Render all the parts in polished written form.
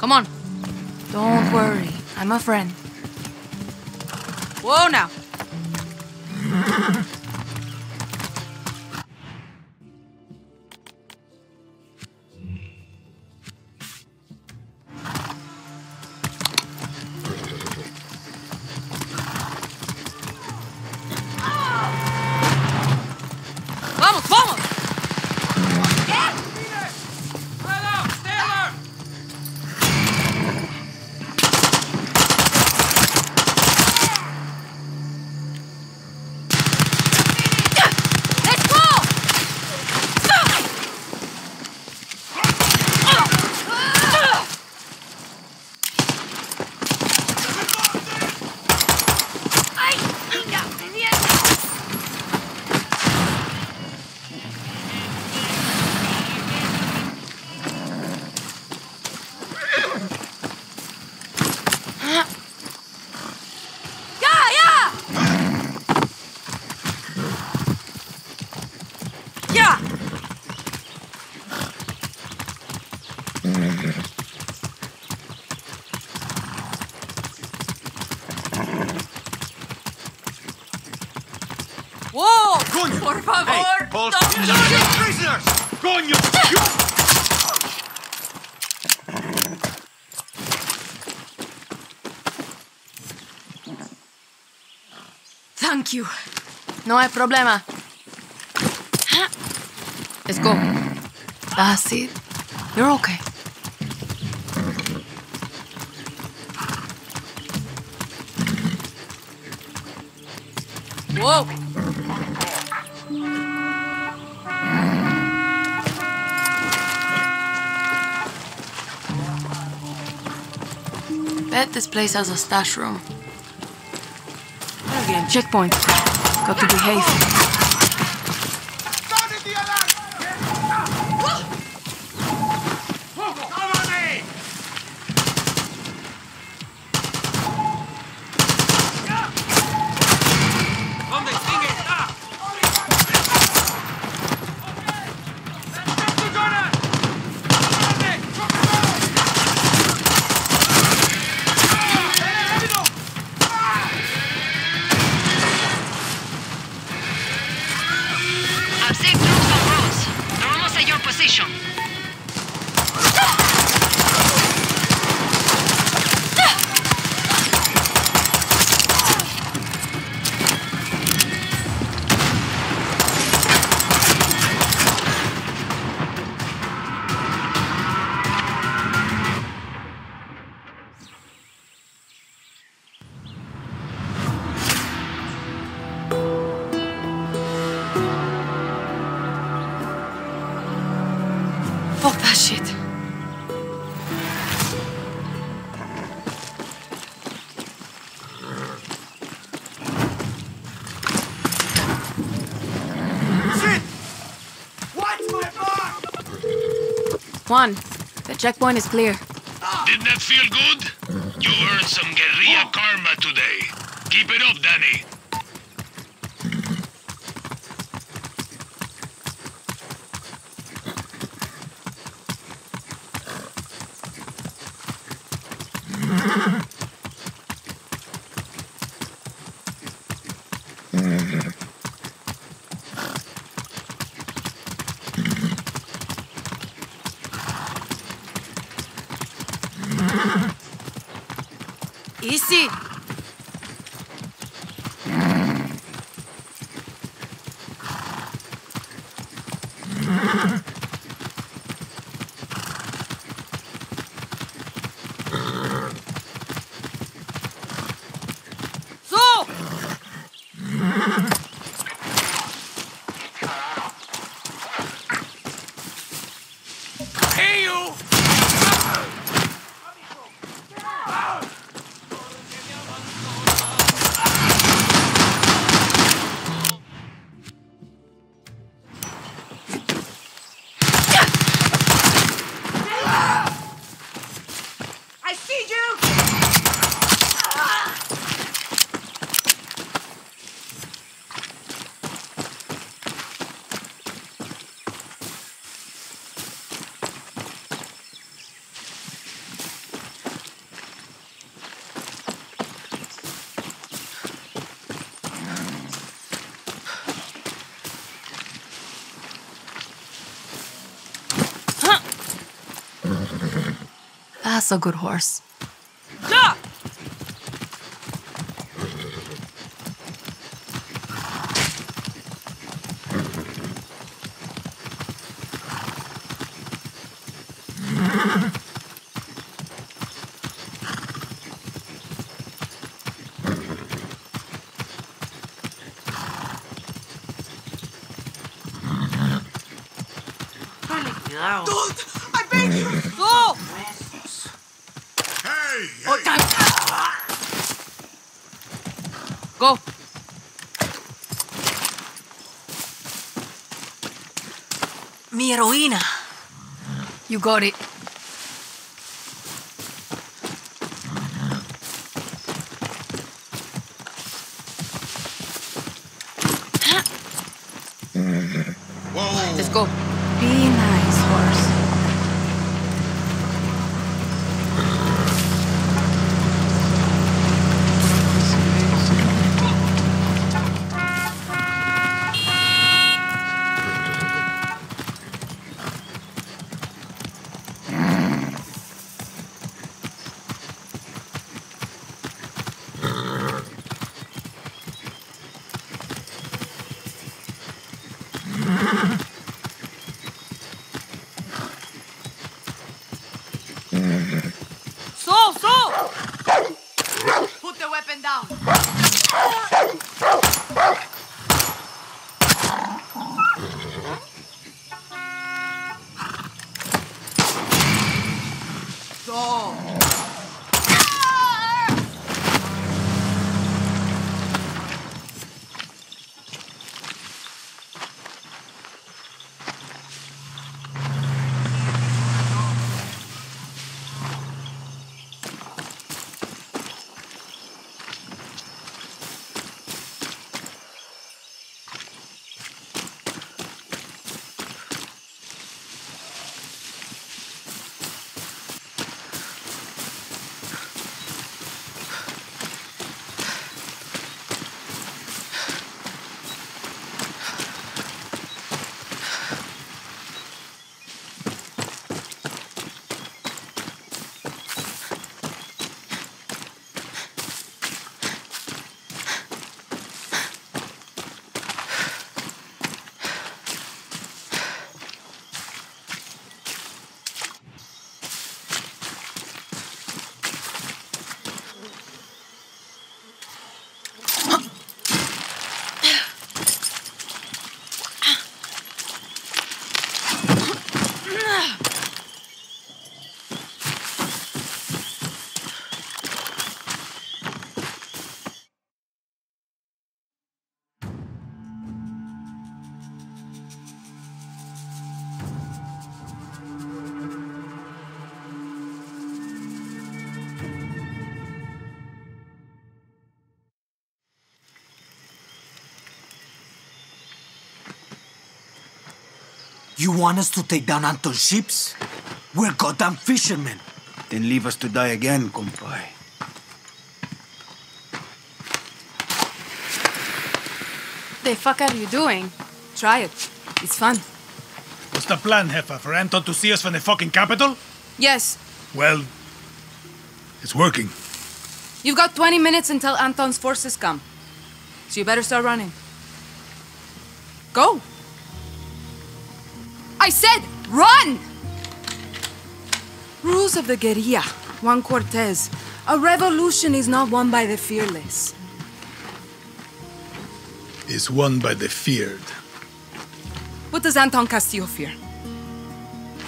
Come on. Don't worry. I'm a friend. Whoa, now. Thank you. No hay problema. Let's go. That's it. You're okay. Whoa. Bet this place has a stash room. Better get a checkpoint. Got to behave. Juan, the checkpoint is clear. Did that feel good? You earned some guerrilla karma today. Keep it up, Dani. That's a good horse. Yeah! Heroína. You got it. Whoa. Let's go. Be nice, horse. You want us to take down Anton's ships? We're goddamn fishermen. Then leave us to die again, compadre. The fuck are you doing? Try it. It's fun. What's the plan, Heffa? For Anton to see us from the fucking capital? Yes. Well, it's working. You've got 20 minutes until Anton's forces come. So you better start running. Go! I said, run! Rules of the guerrilla, Juan Cortez. A revolution is not won by the fearless. It's won by the feared. What does Anton Castillo fear?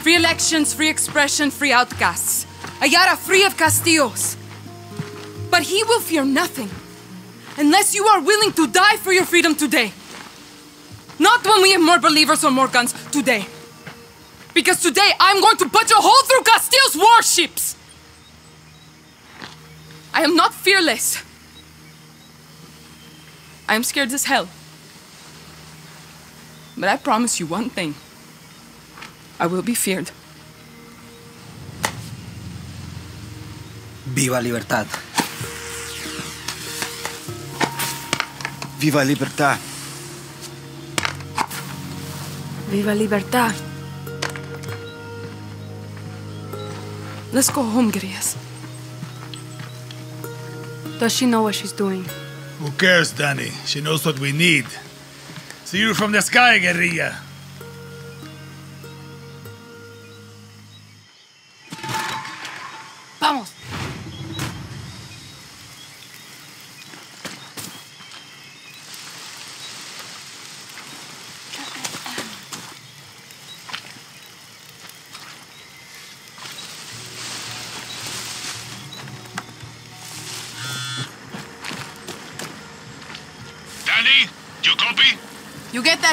Free elections, free expression, free outcasts. A Yara free of Castillos. But he will fear nothing unless you are willing to die for your freedom today. Not when we have more believers or more guns today. Because today, I'm going to punch a hole through Castillo's warships! I am not fearless. I am scared as hell. But I promise you one thing. I will be feared. Viva Libertad. Viva Libertad. Viva Libertad. Let's go home, Grias. Does she know what she's doing? Who cares, Dani? She knows what we need. See you from the sky, guerrilla. Vamos.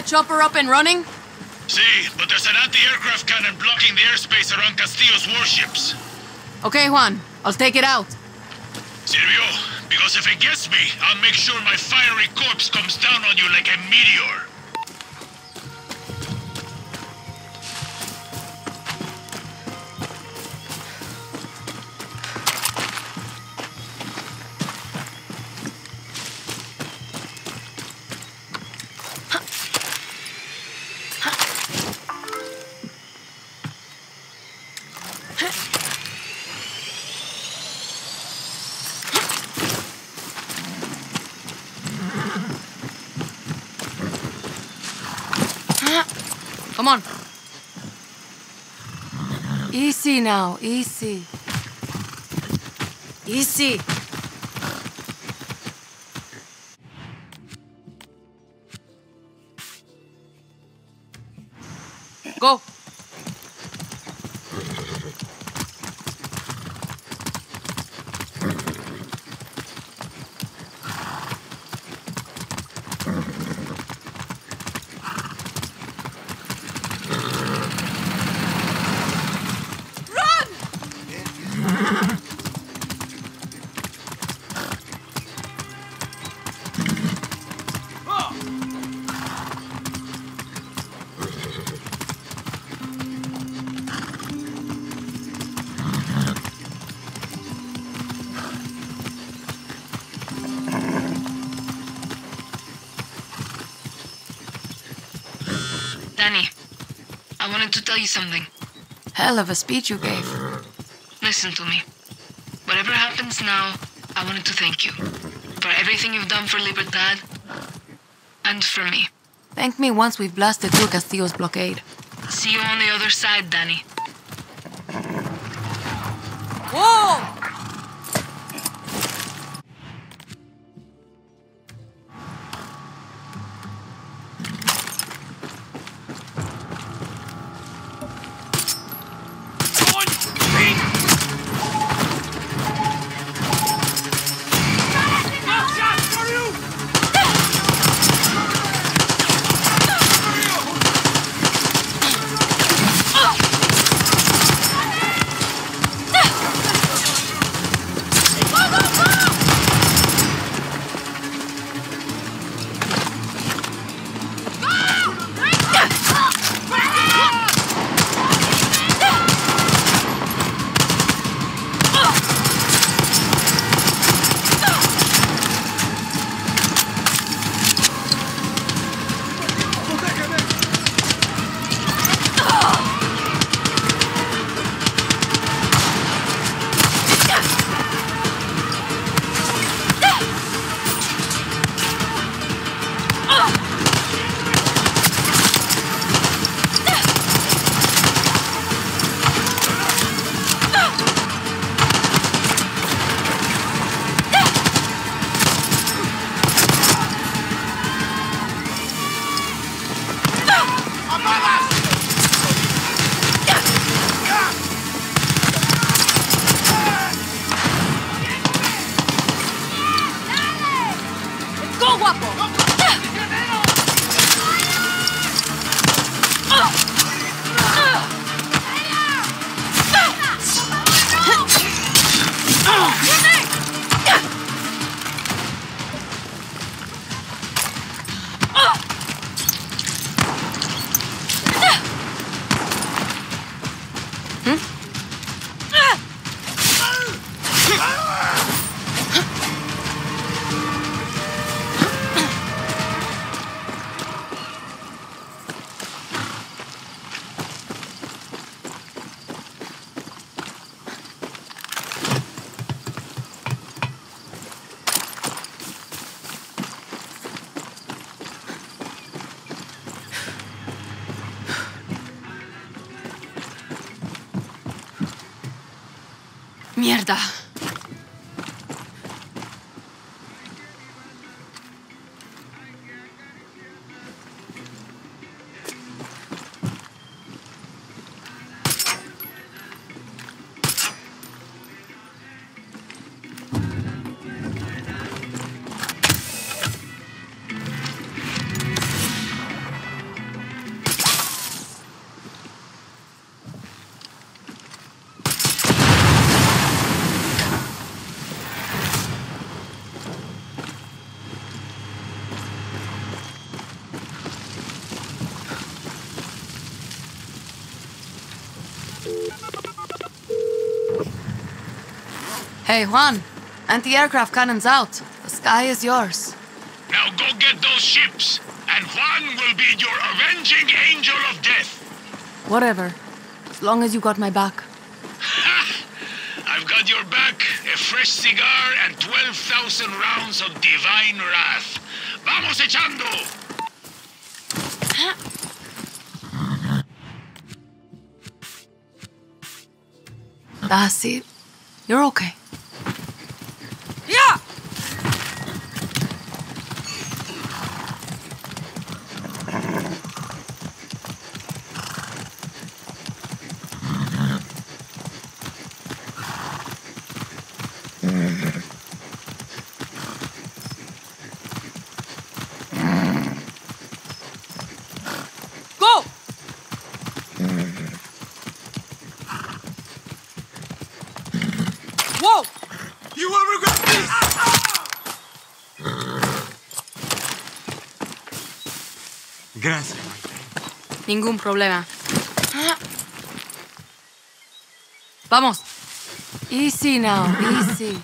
Chopper up and running? See, si, but there's an anti-aircraft cannon blocking the airspace around Castillo's warships. Okay, Juan. I'll take it out. Silvio, because if it gets me, I'll make sure my fiery corpse comes down on you like a meteor. Come on. Easy now, easy. Easy. Go. Something. Hell of a speech you gave. Listen to me. Whatever happens now, I wanted to thank you for everything you've done for Libertad and for me. Thank me once we've blasted through Castillo's blockade. See you on the other side, Dani. Whoa! Mierda. Hey, Juan. Anti-aircraft cannons out. The sky is yours. Now go get those ships, and Juan will be your avenging angel of death. Whatever. As long as you got my back. Ha! I've got your back, a fresh cigar, and 12,000 rounds of divine wrath. Vamos echando! That's it. You're okay. Yeah! Ningún problema. Vamos. Easy now, easy.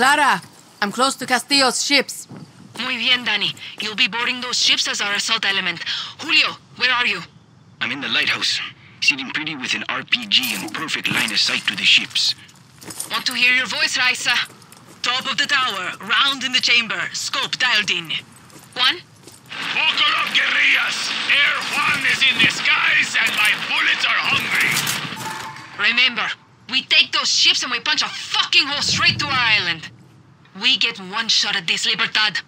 Clara, I'm close to Castillo's ships. Muy bien, Dani. You'll be boarding those ships as our assault element. Julio, where are you? I'm in the lighthouse, sitting pretty with an RPG and perfect line of sight to the ships. Want to hear your voice, Raisa? Top of the tower, round in the chamber, scope dialed in. Juan? Vocal of guerrillas! Air Juan is in disguise and my bullets are hungry! Remember, we take those ships and we punch a fucking hole straight to our island. We get one shot at this, Libertad.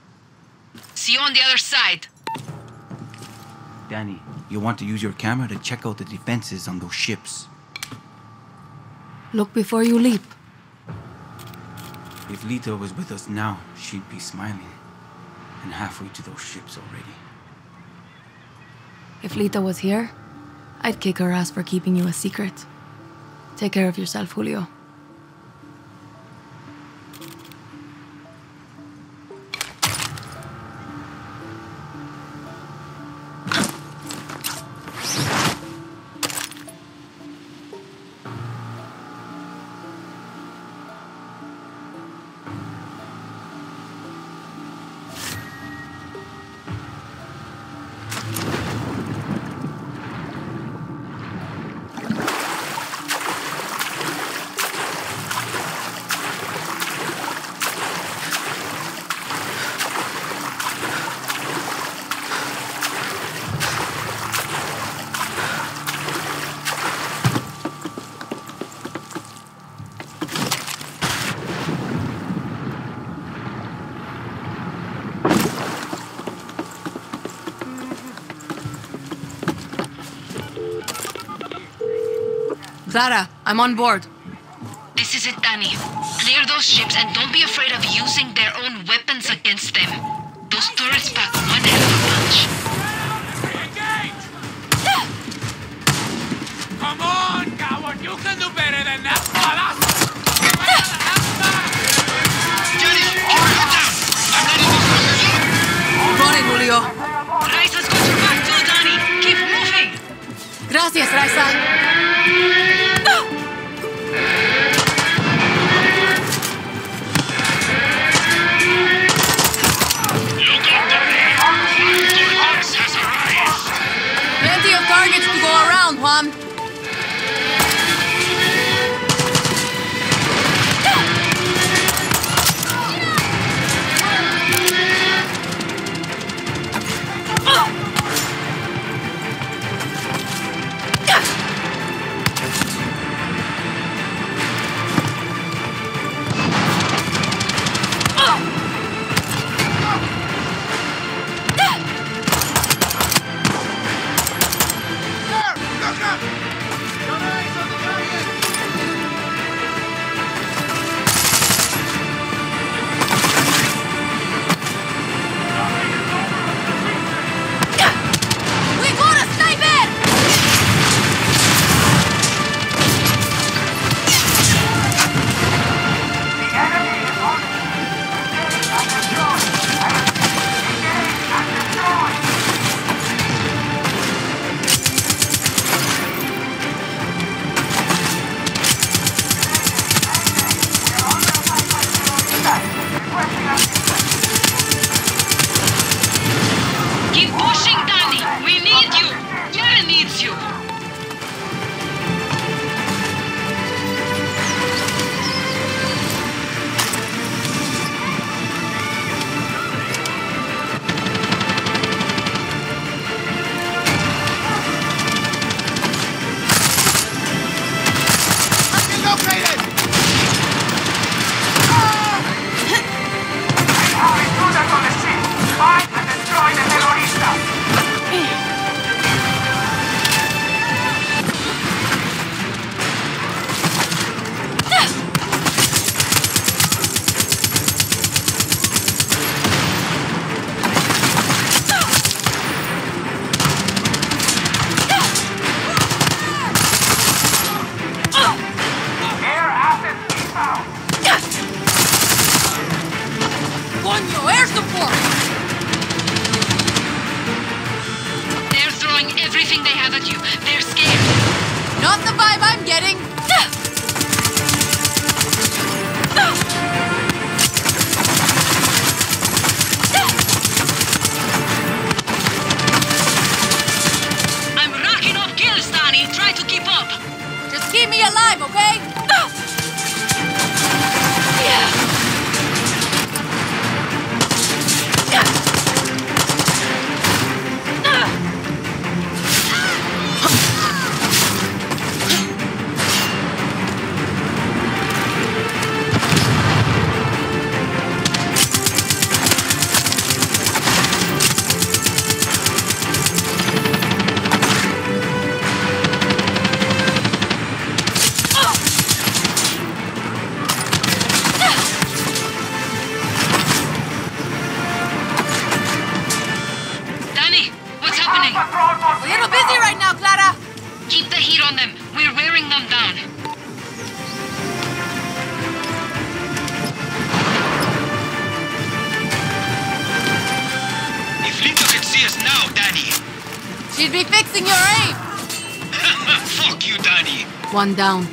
See you on the other side. Dani, you want to use your camera to check out the defenses on those ships. Look before you leap. If Lita was with us now, she'd be smiling. And halfway to those ships already. If Lita was here, I'd kick her ass for keeping you a secret. Take care of yourself, Julio. Clara, I'm on board. This is it, Dani. Clear those ships and don't be afraid of using their own weapons against them. Those turrets pack one hell of a punch. Engage! Come on, coward! You can do better than that, Sara! Jenny, keep her down! I'm ready to go! Got it, Julio. Raisa's got your back too, Dani! Keep moving! Gracias, Raisa! No! the vibe I'm getting. I'm racking off kills, Dani. Try to keep up. Just keep me alive, okay? One down.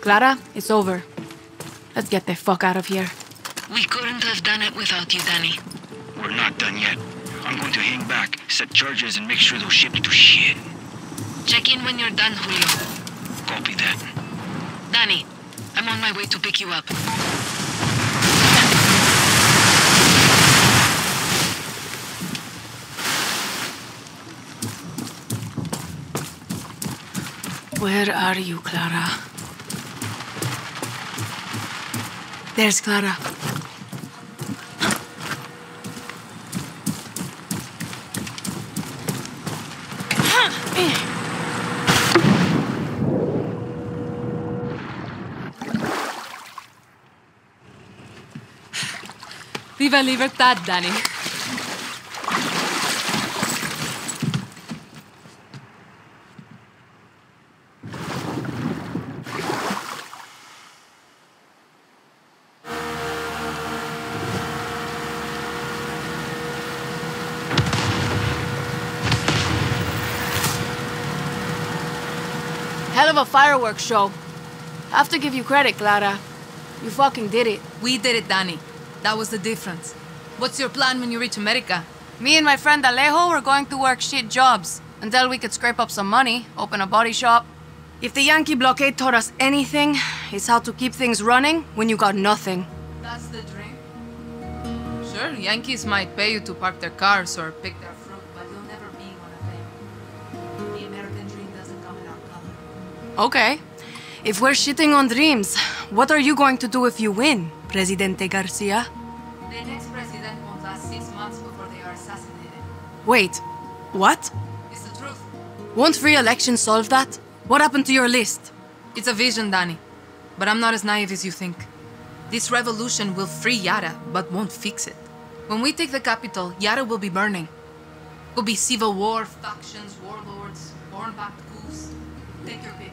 Clara, it's over. Let's get the fuck out of here. We couldn't have done it without you, Dani. We're not done yet. I'm going to hang back, set charges, and make sure they'll ship to shit. Check in when you're done, Julio. Copy that. Dani, I'm on my way to pick you up. Where are you, Clara? There's Clara. Viva Libertad, Dani. Hell of a fireworks show. Have to give you credit, Clara. You fucking did it. We did it, Dani. That was the difference. What's your plan when you reach America? Me and my friend Alejo were going to work shit jobs until we could scrape up some money, open a body shop. If the Yankee blockade taught us anything, it's how to keep things running when you got nothing. That's the dream. Sure, Yankees might pay you to park their cars or pick their fruit, but you'll never be one of them. The American dream doesn't come in our color. Okay. If we're shitting on dreams, what are you going to do if you win, Presidente Garcia? The next president won't last 6 months before they are assassinated. Wait, what? It's the truth. Won't free elections solve that? What happened to your list? It's a vision, Dani. But I'm not as naive as you think. This revolution will free Yara, but won't fix it. When we take the capital, Yara will be burning. It will be civil war, factions, warlords, born-backed coups. Take your pick.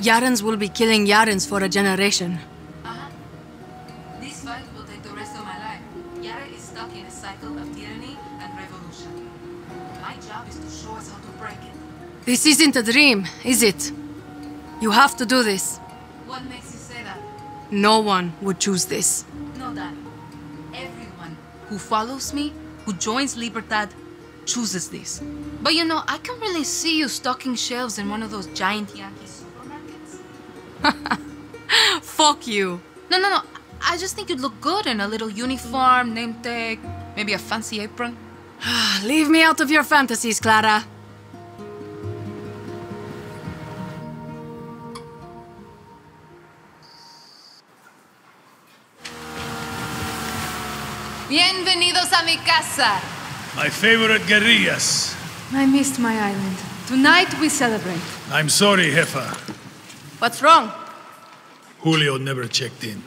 Yarens will be killing Yarens for a generation. Uh-huh. This fight will take the rest of my life. Yara is stuck in a cycle of tyranny and revolution. My job is to show us how to break it. This isn't a dream, is it? You have to do this. What makes you say that? No one would choose this. No, Dani. Everyone who follows me, who joins Libertad, chooses this. But you know, I can really see you stocking shelves in one of those giant Yankee supermarkets. Fuck you. No. I just think you'd look good in a little uniform, name tag, maybe a fancy apron. Leave me out of your fantasies, Clara. Bienvenidos a mi casa. My favorite guerrillas. I missed my island. Tonight we celebrate. I'm sorry, Jefa. What's wrong? Julio never checked in.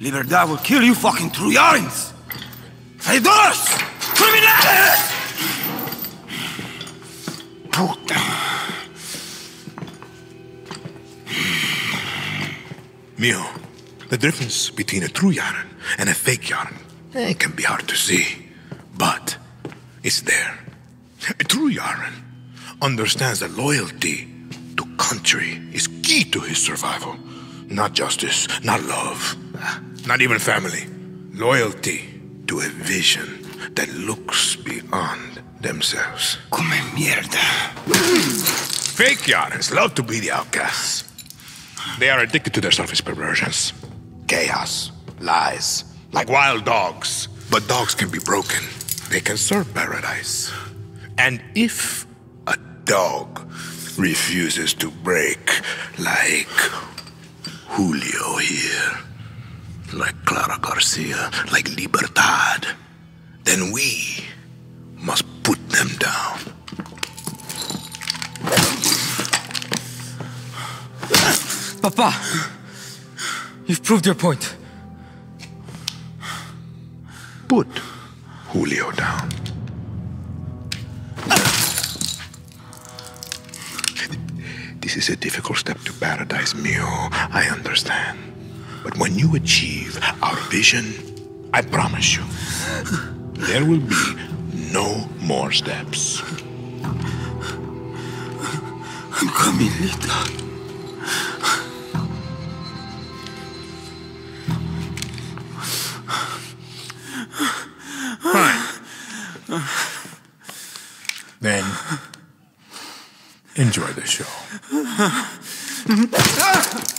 Libertad will kill you fucking through Yarens! Fedors! Criminales! Puta. Mio, the difference between a true Yaren and a fake Yaren, it can be hard to see, but it's there. A true Yaren understands that loyalty to country is key to his survival. Not justice, not love. Not even family. Loyalty to a vision that looks beyond themselves. Come mierda. Fake Yarens love to be the outcasts. They are addicted to their surface perversions. Chaos, lies, like wild dogs. But dogs can be broken. They can serve paradise. And if a dog refuses to break, like Julio here, like Clara Garcia, like Libertad, then we must put them down. Papa, you've proved your point. Put Julio down. This is a difficult step to paradise, Mio. I understand. But when you achieve our vision, I promise you, there will be no more steps. I'm coming, Lita. Fine. Then, enjoy the show.